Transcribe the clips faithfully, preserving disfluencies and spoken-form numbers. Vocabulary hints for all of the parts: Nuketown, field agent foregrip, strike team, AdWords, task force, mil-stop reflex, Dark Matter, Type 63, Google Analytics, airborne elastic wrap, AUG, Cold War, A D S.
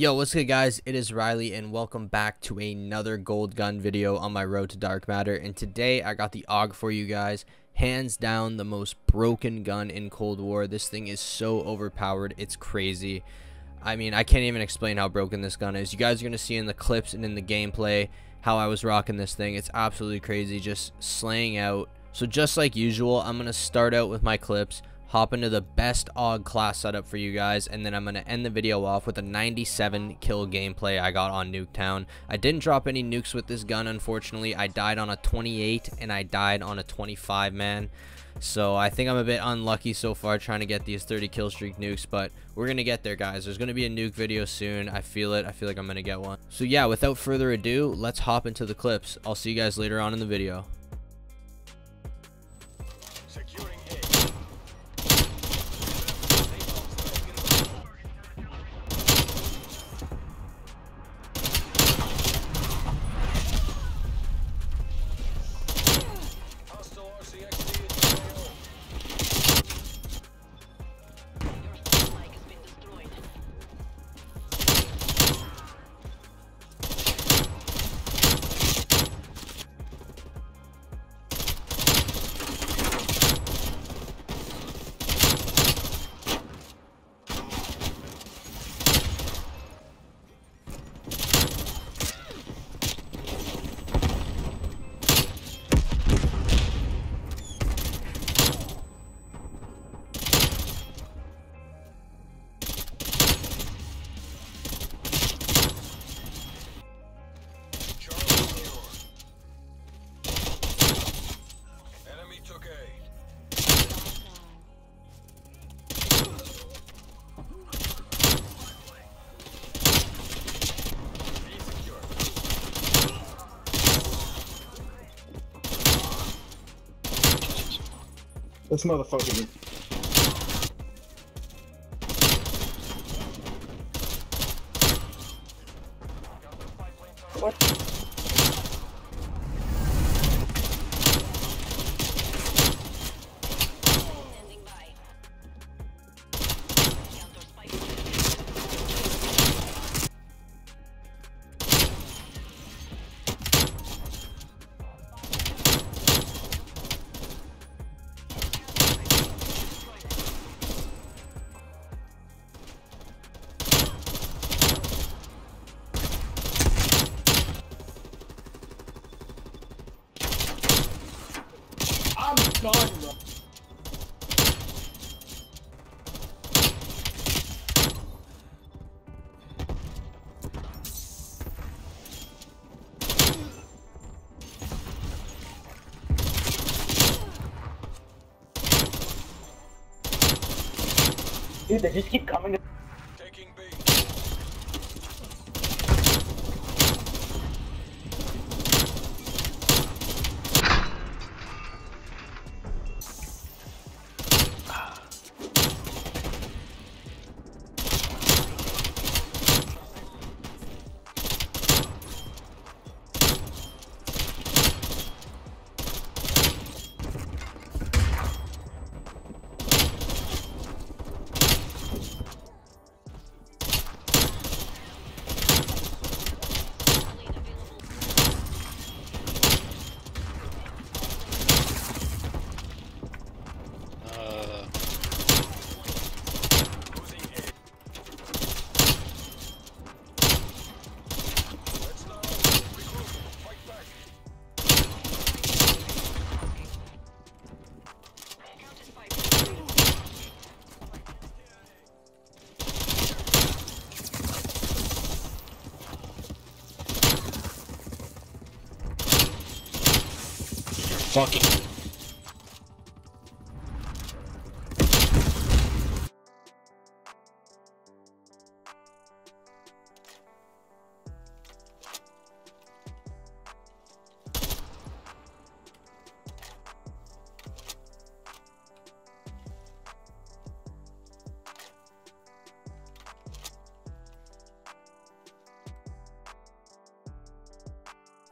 Yo, what's good guys, it is Riley and welcome back to another gold gun video on my road to Dark Matter. And today I got the A U G for you guys. Hands down the most broken gun in Cold War. This thing is so overpowered, it's crazy. I mean, I can't even explain how broken this gun is. You guys are going to see in the clips and in the gameplay how I was rocking this thing. It's absolutely crazy, just slaying out. So just like usual, I'm going to start out with my clips, hop into the best A U G class setup for you guys, and then I'm going to end the video off with a ninety-seven kill gameplay I got on Nuketown. I didn't drop any nukes with this gun, unfortunately. I died on a twenty-eight and I died on a twenty-five man. So I think I'm a bit unlucky so far trying to get these thirty kill streak nukes, but we're going to get there, guys. There's going to be a nuke video soon. I feel it. I feel like I'm going to get one. So yeah, without further ado, let's hop into the clips. I'll see you guys later on in the video. This motherfucker. What? Done, bro. Dude, they just keep coming. Taking B. Fucking.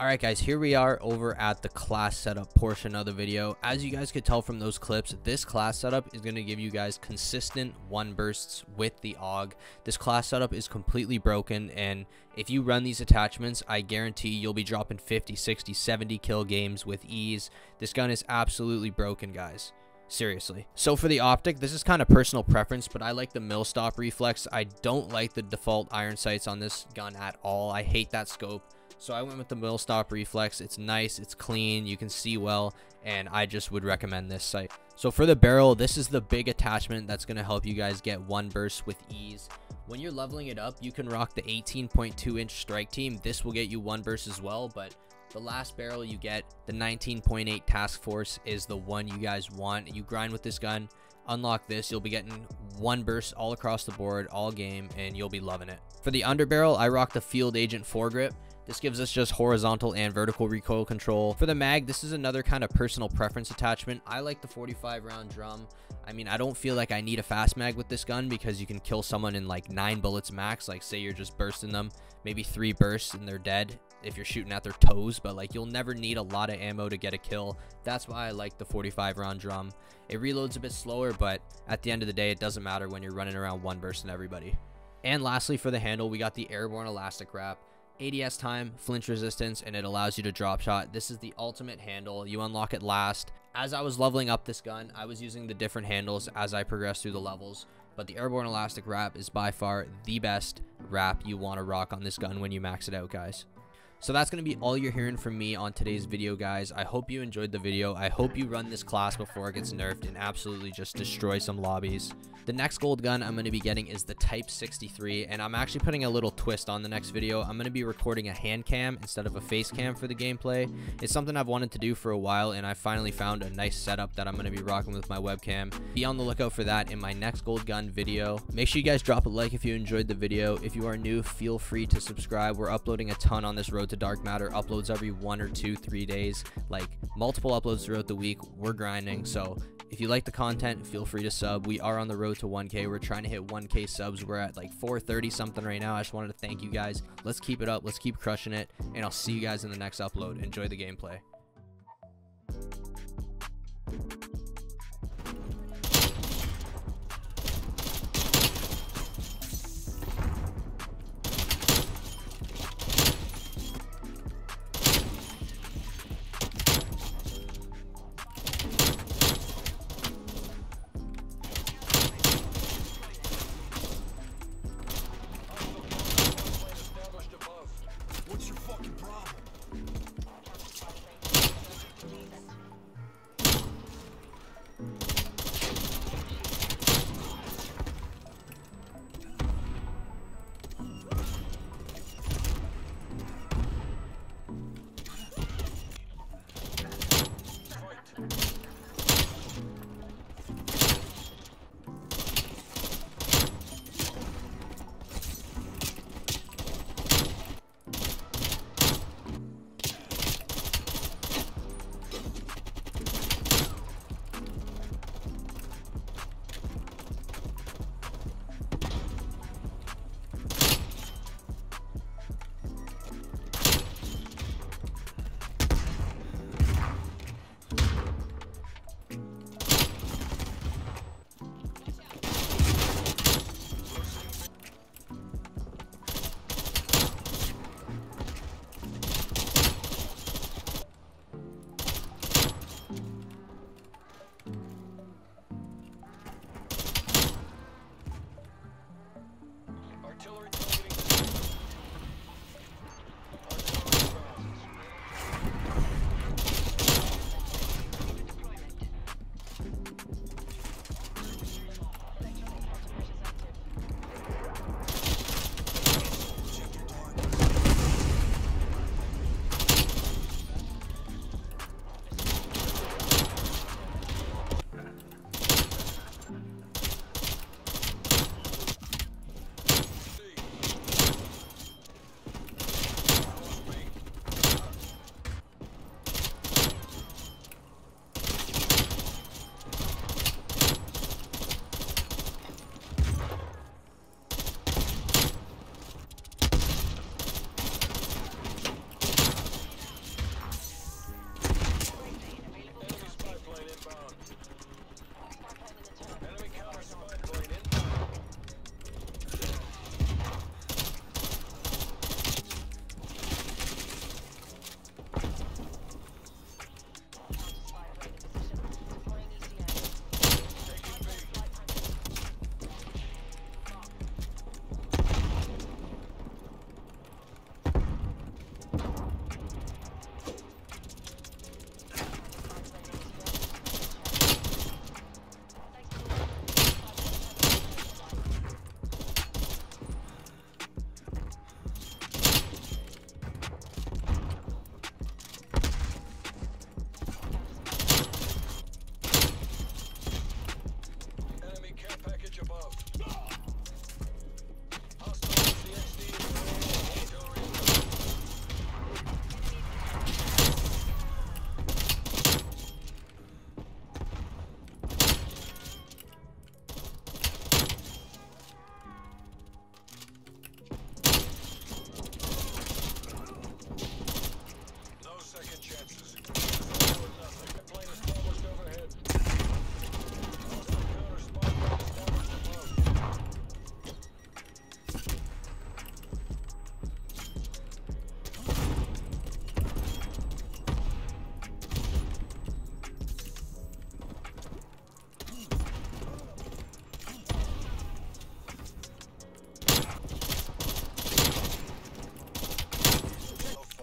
Alright guys, here we are over at the class setup portion of the video. As you guys could tell from those clips, this class setup is going to give you guys consistent one bursts with the A U G. This class setup is completely broken, and if you run these attachments, I guarantee you'll be dropping fifty, sixty, seventy kill games with ease. This gun is absolutely broken, guys. Seriously. So for the optic, this is kind of personal preference, but I like the mil-stop reflex. I don't like the default iron sights on this gun at all. I hate that scope. So I went with the mil-stop reflex. It's nice, it's clean, you can see well, and I just would recommend this sight. So for the barrel, this is the big attachment that's going to help you guys get one burst with ease. When you're leveling it up, you can rock the eighteen point two inch strike team. This will get you one burst as well, but the last barrel you get, the nineteen point eight task force, is the one you guys want. You grind with this gun, unlock this, you'll be getting one burst all across the board, all game, and you'll be loving it. For the underbarrel, I rock the field agent foregrip. This gives us just horizontal and vertical recoil control. For the mag, this is another kind of personal preference attachment. I like the forty-five round drum. I mean, I don't feel like I need a fast mag with this gun because you can kill someone in like nine bullets max. Like say you're just bursting them, maybe three bursts and they're dead if you're shooting at their toes, but like you'll never need a lot of ammo to get a kill. That's why I like the forty-five round drum. It reloads a bit slower, but at the end of the day, it doesn't matter when you're running around one bursting everybody. And lastly, for the handle, we got the airborne elastic wrap. A D S time, flinch resistance, and it allows you to drop shot. This is the ultimate handle. You unlock it last. As I was leveling up this gun, I was using the different handles as I progressed through the levels, but the airborne elastic wrap is by far the best wrap you want to rock on this gun when you max it out, guys. So that's going to be all you're hearing from me on today's video, guys. I hope you enjoyed the video. I hope you run this class before it gets nerfed and absolutely just destroy some lobbies. The next gold gun I'm going to be getting is the Type sixty-three, and I'm actually putting a little twist on the next video. I'm going to be recording a hand cam instead of a face cam for the gameplay. It's something I've wanted to do for a while, and I finally found a nice setup that I'm going to be rocking with my webcam. Be on the lookout for that in my next gold gun video. Make sure you guys drop a like if you enjoyed the video. If you are new, feel free to subscribe. We're uploading a ton on this road to Dark Matter. Uploads every one or two three days, like multiple uploads throughout the week. We're grinding, so if you like the content, feel free to sub. We are on the road to one K. We're trying to hit one K subs. We're at like four thirty something right now. I just wanted to thank you guys. Let's keep it up, let's keep crushing it, and I'll see you guys in the next upload. Enjoy the gameplay.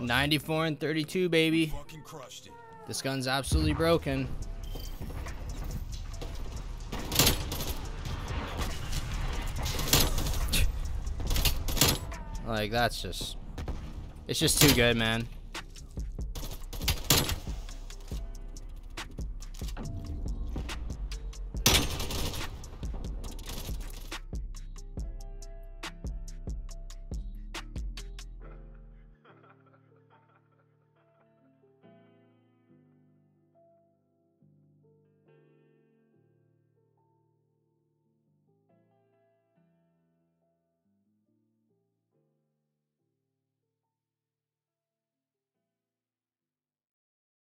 ninety-four and thirty-two, baby. This gun's absolutely broken. Like, that's just... It's just too good, man.